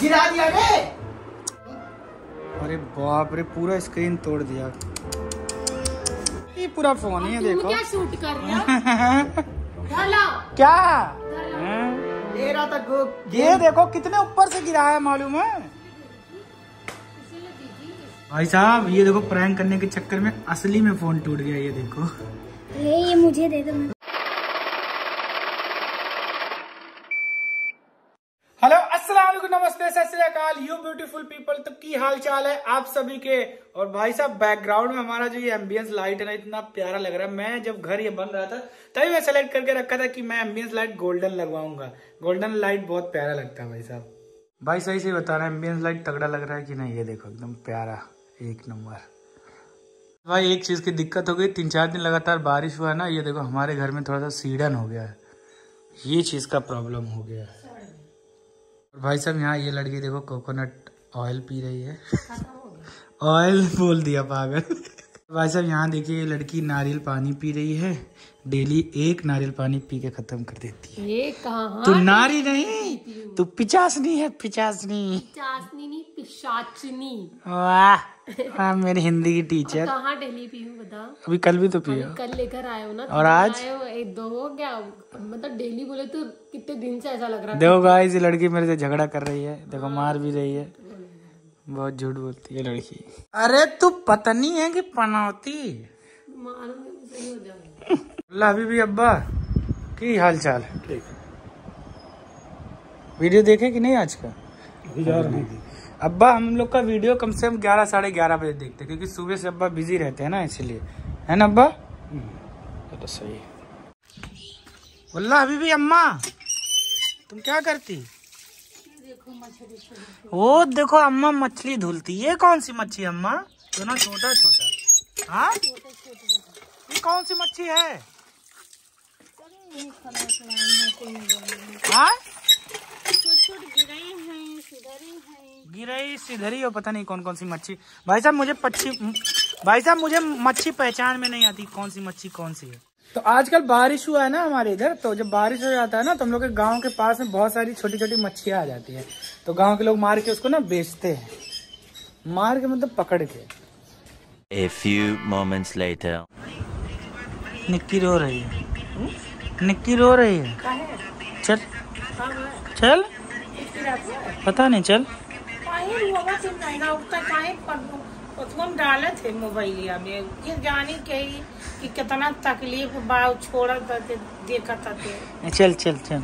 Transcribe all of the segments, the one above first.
गिरा दिया रे। अरे बाप रे, पूरा स्क्रीन तोड़ दिया। ये पूरा फोन ही है, देखो क्या शूट कर रहा। क्या ले रहा था ये, देखो कितने ऊपर से गिरा है, मालूम है भाई साहब। ये देखो, प्रैंक करने के चक्कर में असली में फोन टूट गया। ये देखो, ये मुझे दे दो। हेलो, अस्सलाम वालेकुम, नमस्ते, सत श्री अकाल, यू ब्यूटीफुल पीपल। तो की हाल चाल है आप सभी के। और भाई साहब, बैकग्राउंड में हमारा जो ये एम्बियंस लाइट है ना, इतना प्यारा लग रहा है। मैं जब घर ये बन रहा था तभी मैं सेलेक्ट करके रखा था कि मैं एम्बियंस लाइट गोल्डन लगवाऊंगा। गोल्डन लाइट बहुत प्यारा लगता है भाई साहब। भाई सही से बता रहे, एम्बियंस लाइट तगड़ा लग रहा है कि नहीं। ये देखो, एकदम प्यारा, एक नंबर। भाई एक चीज की दिक्कत हो गई, 3-4 दिन लगातार बारिश हुआ ना। ये देखो, हमारे घर में थोड़ा सा सीढ़न हो गया है, ये चीज का प्रॉब्लम हो गया है। और भाई साहब यहाँ ये लड़की देखो, कोकोनट ऑयल पी रही है। ऑयल बोल दिया पागल। भाई साहब यहाँ देखिए, ये लड़की नारियल पानी पी रही है। डेली एक नारियल पानी पी के खत्म कर देती है। ये कहाँ तू नारी नहीं, तू पिचासनी है, पिचासनी। पिचासनी नहीं, पिशाचनी। वाह, मेरी हिंदी की टीचर। कहाँ डेली पी हूँ बता। अभी कल भी तो पियो, कल लेकर आयो ना। और आज एक दो हो गया, मतलब डेली बोले तो कितने दिन से ऐसा लग रहा है। देखो गाइस, ये लड़की मेरे से झगड़ा कर रही है, देखो मार भी रही है, बहुत झूठ बोलती है लड़की। अरे तू पत्नी है कि पनौती। अभी भी अब्बा की हाल चाल है, ठीक। वीडियो देखे कि नहीं आज का? नहीं। अब्बा हम लोग का वीडियो कम से कम 11 साढ़े 11 बजे देखते, क्योंकि सुबह से अब्बा बिजी रहते हैं ना, इसलिए है ना अब्बा। तो सही है। वल्लाह अभी भी अम्मा तुम क्या करती? वो देखो अम्मा मछली धुलती। ये कौन सी मच्छी अम्मा? दोनों छोटा छोटा। हाँ, ये कौन सी मच्छी है? हाँ, गिरई सिधरी और पता नहीं कौन कौन सी मच्छी। भाई साहब मुझे मच्छी पहचान में नहीं आती, कौन सी मच्छी कौन सी है। तो आजकल बारिश हुआ है ना हमारे इधर, तो जब बारिश हो जाता है ना, तो हम लोग के गांव के पास में बहुत सारी छोटी छोटी मच्छियाँ आ जाती हैं। तो गांव के लोग मार के उसको ना बेचते हैं, मार के मतलब पकड़ के। A few moments later. Nikki रो रही है, निक्की रो रही है। चल चल, पता नहीं चल। डालत है मोबाइलिया में, ये जाने के ही कि कितना तकलीफ बाव छोड़ा देखा था। चल चल चल।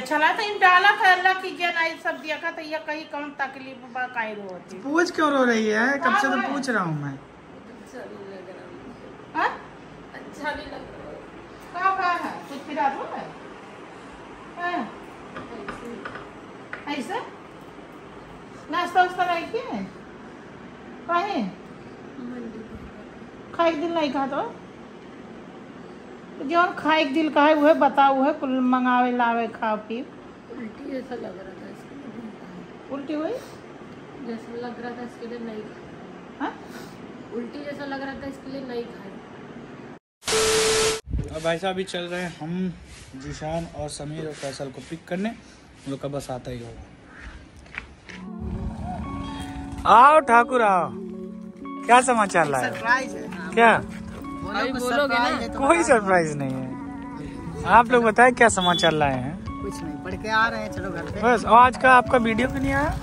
अच्छा था इन डाला था, अल्लाह की क्या ना सब दिया था। ये कहीं कम तकलीफ बा काई रो होती। पूछ क्यों रो रही है? कब से तो पूछ रहा हूं मैं। अच्छा भी लग रहा है, अच्छा भी लग रहा है। का का है कुछ पिला दो ना। हां ऐसा नाश्ता उसका आई के काहे खाई दिन नहीं खा तो जो खाए दिल का है वह बताओ है। कुल मंगावे लावे खा पी। उल्टी ऐसा लग रहा था इसके, उल्टी हुई जैसा लग रहा था इसके लिए नहीं खाए। उल्टी जैसा लग रहा था इसके लिए नहीं खाए। अब भाई साहब अभी चल रहे हैं हम जीशान और समीर और फैसल को पिक करने। उन लोग का बस आता ही होगा। आओ ठाकुर आओ, क्या समाचार लाए? सरप्राइज है क्या? बोलोगे ना? कोई सरप्राइज नहीं है। आप लोग बताएं क्या समाचार लाए हैं? कुछ नहीं, पढ़ के आ रहे हैं, चलो घर पे बस। और आज का आपका वीडियो क्यों नहीं आया?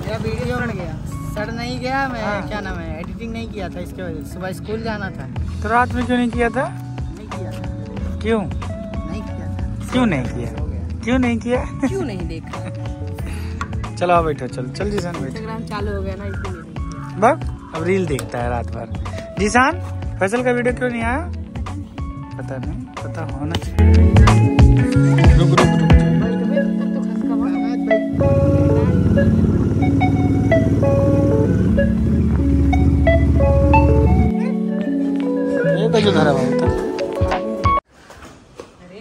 मेरा वीडियो सड़ गया। सड़ नहीं गया, मैं क्या नाम है एडिटिंग नहीं किया था, इसके वजह से सुबह स्कूल जाना था। तो रात में क्यों नहीं किया था? नहीं किया था। क्यों नहीं किया था? क्यों नहीं किया? क्यों नहीं किया? क्यों नहीं देखा? चलो बैठो, चल चल जीशान बैठो। इंस्टाग्राम चालू हो गया ना इसलिए। बस अब रील देखता है रात भर। जीशान फैसल का वीडियो क्यों नहीं आया? पता नहीं, पता होना चाहिए। रुक रुक रुक। ये तो जो धरा हुआ था। अरे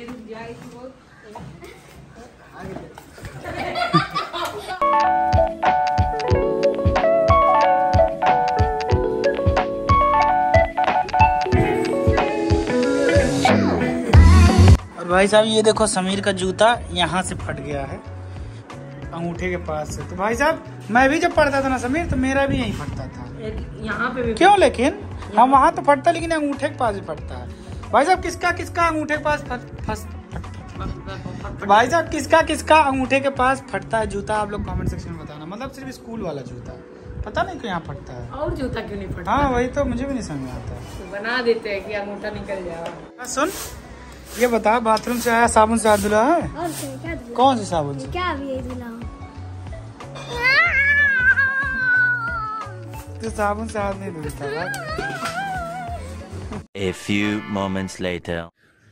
भाई साहब ये देखो समीर का जूता यहाँ से फट गया है अंगूठे के पास से। तो भाई साहब मैं भी जब पढ़ता था ना समीर तो मेरा भी यहीं फटता था यहाँ पे भी। क्यों लेकिन हम वहाँ तो फटता लेकिन अंगूठे के पास भी फटता है। भाई साहब किसका किसका अंगूठे के पास फटता, भाई साहब किसका किसका अंगूठे के पास फटता है जूता आप लोग कमेंट सेक्शन में बताना। मतलब सिर्फ स्कूल वाला जूता पता नहीं क्यों यहाँ फटता है और जूता क्यों नहीं फटता। हाँ वही तो मुझे भी नहीं समझ आता है, बना देते हैं कि अंगूठा निकल जाए। सुन ये बता बाथरूम से आया साबुन से हाथ धुला है? कौन से साबुन से? क्या अभी तो साबुन से हाथ नहीं धुलता। A few moments later.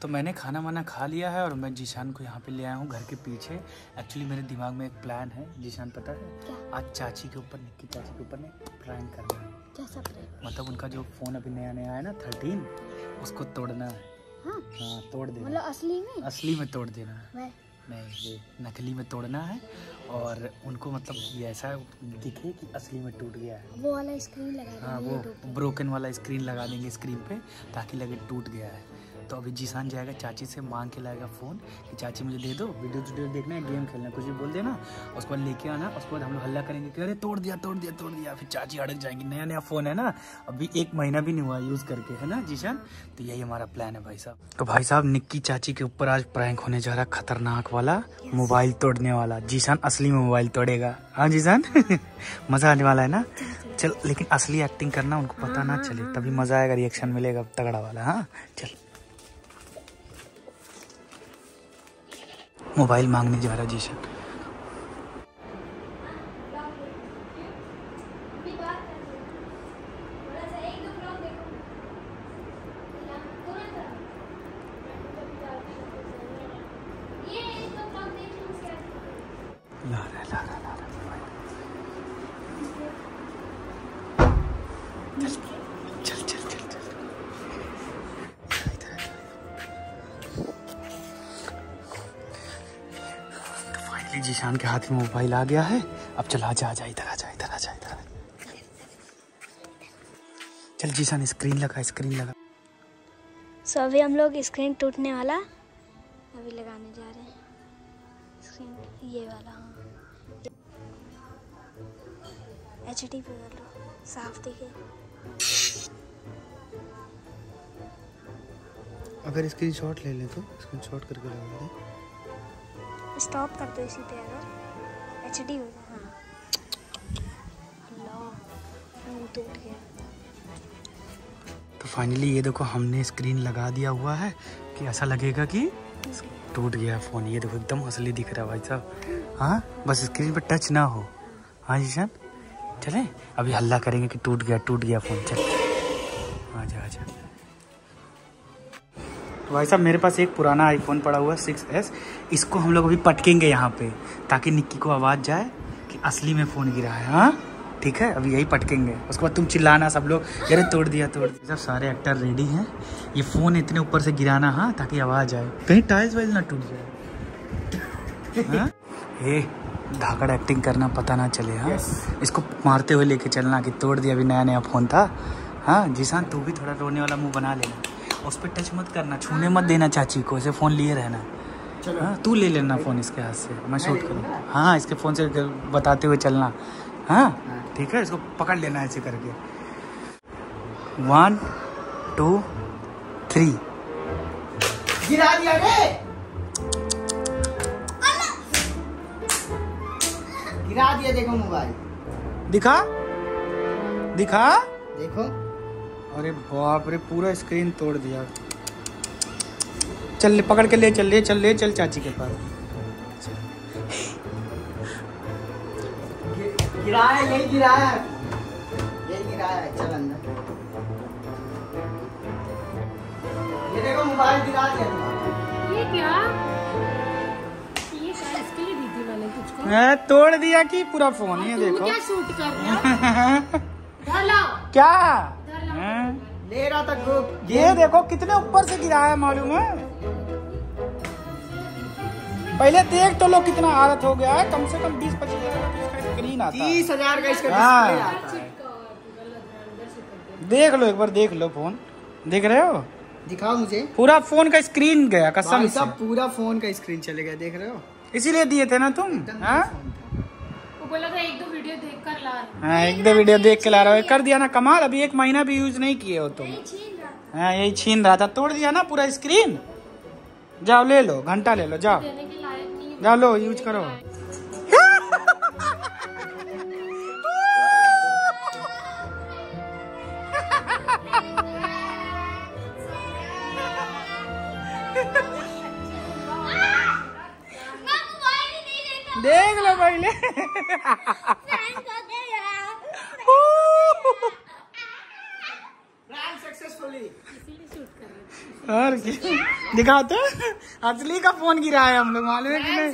तो मैंने खाना वाना खा लिया है और मैं जीशान को यहाँ पे ले आया हूँ घर के पीछे। एक्चुअली मेरे दिमाग में एक प्लान है जीशान पता है क्या? आज चाची के ऊपर निक्की चाची के ऊपर ने प्रैंक करना है। कैसा प्रैंक? मतलब उनका जो फोन अभी नया नया है ना 13 उसको तोड़ना है। हाँ? हाँ, तोड़ देना। मतलब असली में तोड़ देना है, नहीं नकली में तोड़ना है। और उनको मतलब ये ऐसा दिखे कि असली में टूट गया है वो वाला स्क्रीन लगा। हाँ वो ब्रोकन वाला स्क्रीन लगा देंगे स्क्रीन पे ताकि लगे टूट गया है। तो अभी जीशान जाएगा चाची से मांग के लाएगा फ़ोन कि चाची मुझे दे दो, वीडियो देखना है, गेम खेलना है, कुछ भी बोल देना। उसके बाद लेके आना, उसके बाद हम लोग हल्ला करेंगे कि अरे तोड़ दिया। फिर चाची अड़क जाएंगी, नया नया फ़ोन है ना, अभी एक महीना भी नहीं हुआ यूज़ करके, है ना जीशान। तो यही हमारा प्लान है भाई साहब। तो भाई साहब निक्की चाची के ऊपर आज प्रैंक होने जा रहा, खतरनाक वाला, मोबाइल तोड़ने वाला। जीशान असली में मोबाइल तोड़ेगा। हाँ जीशान मज़ा आने वाला है ना। चल लेकिन असली एक्टिंग करना, उनको पता ना चले, तभी मज़ा आएगा, रिएक्शन मिलेगा तगड़ा वाला। हाँ चल मोबाइल मांगने जा रहा जीशान। ला रहा मोबाइल। चल। जीशान के हाथ में मोबाइल आ गया है। अब चल आजा इधर। चल जीशान स्क्रीन लगा। सो अभी हम लोग स्क्रीन टूटने वाला अभी लगाने जा रहे हैं, स्क्रीन ये वाला। हाँ HD पे कर लो, साफ दिखे। अगर स्क्रीनशॉट ले ले तो स्क्रीनशॉट करके लगा दे। स्टॉप कर दो इसी पे, अगर HD हो जाए। हाँ टूट गया। तो फाइनली ये देखो हमने स्क्रीन लगा दिया हुआ है कि ऐसा लगेगा कि टूट गया फ़ोन। ये देखो एकदम असली दिख रहा है भाई साहब। हाँ बस स्क्रीन पर टच ना हो। हाँ जीशान चलें, अभी हल्ला करेंगे कि टूट गया फ़ोन। चल आजा। भाई साहब मेरे पास एक पुराना आईफोन पड़ा हुआ है 6s, इसको हम लोग अभी पटकेंगे यहाँ पे ताकि निक्की को आवाज़ जाए कि असली में फ़ोन गिरा है। हाँ ठीक है अभी यही पटकेंगे, उसके बाद तुम चिल्लाना सब लोग, अरे तोड़ दिया। सब सारे एक्टर रेडी हैं, ये फ़ोन इतने ऊपर से गिराना। हाँ ताकि आवाज़ आए, कहीं टाइल्स वाइल्स ना टूट जाए। ये धाकड़ एक्टिंग करना, पता ना चले। हाँ इसको मारते हुए लेके चलना कि तोड़ दिया, अभी नया फ़ोन था। हाँ जीशान तू भी थोड़ा रोने वाला मुँह बना लेना, उस पर टच मत करना, छूने मत देना चाची को, ऐसे फ़ोन लिए रहना। हाँ तू ले लेना फ़ोन इसके हाथ से, मैं शूट करूँगा। हाँ इसके फ़ोन से बताते हुए चलना। हाँ ठीक है इसको पकड़ लेना ऐसे करके। 1 2 3 गिरा दिया रे, गिरा दिया। देखो मोबाइल दिखा देखो। अरे बाप रे पूरा स्क्रीन तोड़ दिया। चल पकड़ के ले चल चाची के पास। गिराया। चल अंदर, ये देखो मोबाइल गिरा दिया। ये क्या, ये इसके लिए दीदी वाले कुछ को तोड़ दिया कि पूरा फोन। ये देखो क्या शूट कर रहा है क्या ले रहा था ग्रुप। ये देखो कितने ऊपर से गिरा है, मालूम है? पहले देख तो लो कितना हालत हो गया है, कम से कम 20-25 हज़ार का इसका स्क्रीन आता है। देख लो एक बार, देख लो फोन, देख रहे हो दिखाओ मुझे। पूरा फोन का स्क्रीन गया कसम से, पूरा फोन का स्क्रीन चले गया, देख रहे हो? इसीलिए दिए थे ना तुम। वो बोला था एक दो वीडियो देख कर ला रहा हूं। एक दो वीडियो देख के ला रहा हूं, कर दिया ना कमाल। अभी एक महीना भी यूज नहीं किए हो तुम। हाँ यही छीन रहा था, तोड़ दिया ना पूरा स्क्रीन। जाओ ले लो, घंटा ले लो, जाओ जाओ लो, यूज करो। देख लो पहले। और दिखाओ तो, असली का फोन गिरा है हम लोग, मालूम है कि नहीं?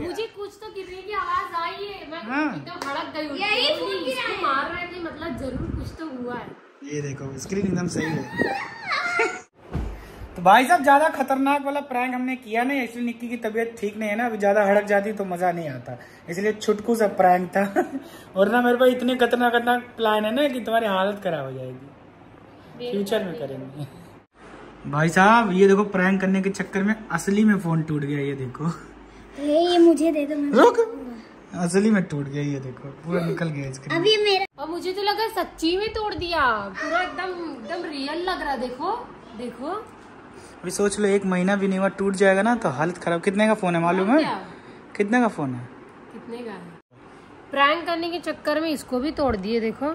मुझे कुछ तो गिरने की आवाज आई है, मैं एकदम भड़क गई। यही फोन गिरा है, मार रहे थे, मतलब जरूर कुछ तो हुआ है। ये देखो स्क्रीन एकदम सही है। तो भाई साहब ज्यादा खतरनाक वाला प्रैंक हमने किया नहीं, इसलिए निक्की की तबीयत ठीक नहीं है ना, अभी ज्यादा हड़क जाती तो मजा नहीं आता, इसलिए छुटकू सा प्रैंक था। और ना मेरे पास इतने खतरनाक खतरनाक प्लान है ना कि तुम्हारी हालत खराब हो जाएगी, फ्यूचर में करेंगे। भाई साहब ये देखो प्रैंक करने के चक्कर में असली में फोन टूट गया, ये देखो। ये मुझे दे दो, असली में टूट गया, ये देखो पूरा निकल गया इसका। अभी मेरा, और मुझे तो लगा सच्ची में तोड़ दिया, पूरा एकदम एकदम रियल लग रहा। देखो देखो, अभी सोच लो एक महीना भी नहीं हुआ, टूट जाएगा ना तो हालत खराब। कितने का फोन है मालूम है? कितने का फोन है? कितने का है? प्रैंक करने के चक्कर में इसको भी तोड़ दिए, देखो।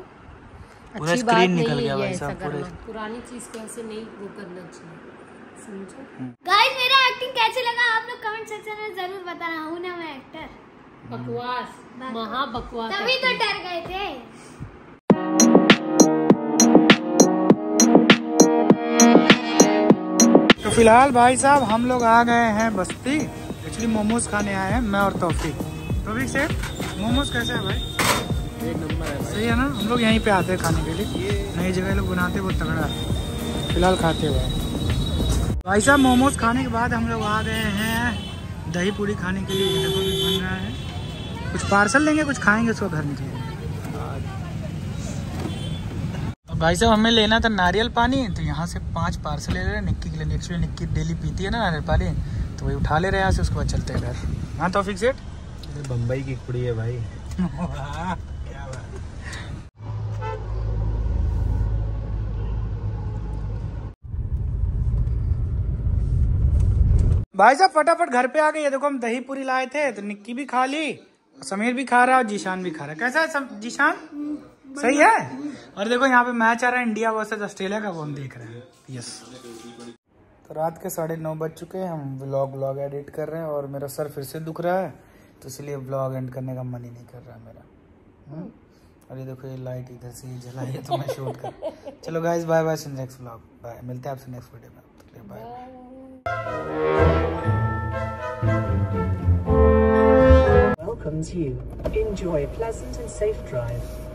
अच्छी बात नहीं है ऐसा करना, पुरानी चीज को ऐसे नहीं वो करना चाहिए, समझो। गाइस मेरा एक्टिंग कैसे लगा आप लोग कमेंट सेक्शन में जरूर बताना। हूं ना मैं एक्टर, बकवास, महा बकवास, तभी तो डर गए थे। फिलहाल भाई साहब हम लोग आ गए हैं बस्ती, एक्चुअली मोमोज खाने आए हैं मैं और तौफीक। तौफीक सेठ मोमोज कैसे है भाई? एक नंबर है भाई, सही है ना? हम लोग यहीं पे आते हैं खाने के लिए, नई जगह लोग बनाते हैं, बहुत तगड़ा है। फिलहाल खाते हुए भाई साहब मोमोज खाने के बाद हम लोग आ गए हैं दही पूरी खाने के लिए, देखो भी बन रहा है। कुछ पार्सल लेंगे, कुछ खाएँगे, उसको घर निकलेंगे। भाई साहब हमें लेना था नारियल पानी, तो यहाँ से 5 पार्सल ले रहे हैं निक्की के लिए। एक्चुअली निक्की डेली पीती है ना नारियल पानी, तो वही उठा ले रहे हैं यहाँ से, उसके बाद चलते हैं घर। हाँ तौफीक सेठ, बम्बई की कुड़ी है भाई। क्या भाई साहब फटाफट घर पे आ गए। ये देखो हम दही पूरी लाए थे, तो निक्की भी खा ली, समीर भी खा रहा है और जीशान भी खा रहा है। कैसा है जीशान, सही है? और देखो यहाँ पे मैच आ रहा है इंडिया वर्सेस ऑस्ट्रेलिया का, वो हम देख रहे हैं। यस, तो रात के 9:30 बज चुके हैं, हम व्लॉग एडिट कर रहे हैं और मेरा सर फिर से दुख रहा है, तो इसलिए व्लॉग एंड करने का मन ही नहीं कर रहा मेरा। और ये देखो ये लाइट इधर से जलाई है तो मैं शूट कर। चलो guys bye bye, next vlog bye, मिलते हैं आपसे नेक्स्ट वीडियो में, बाय।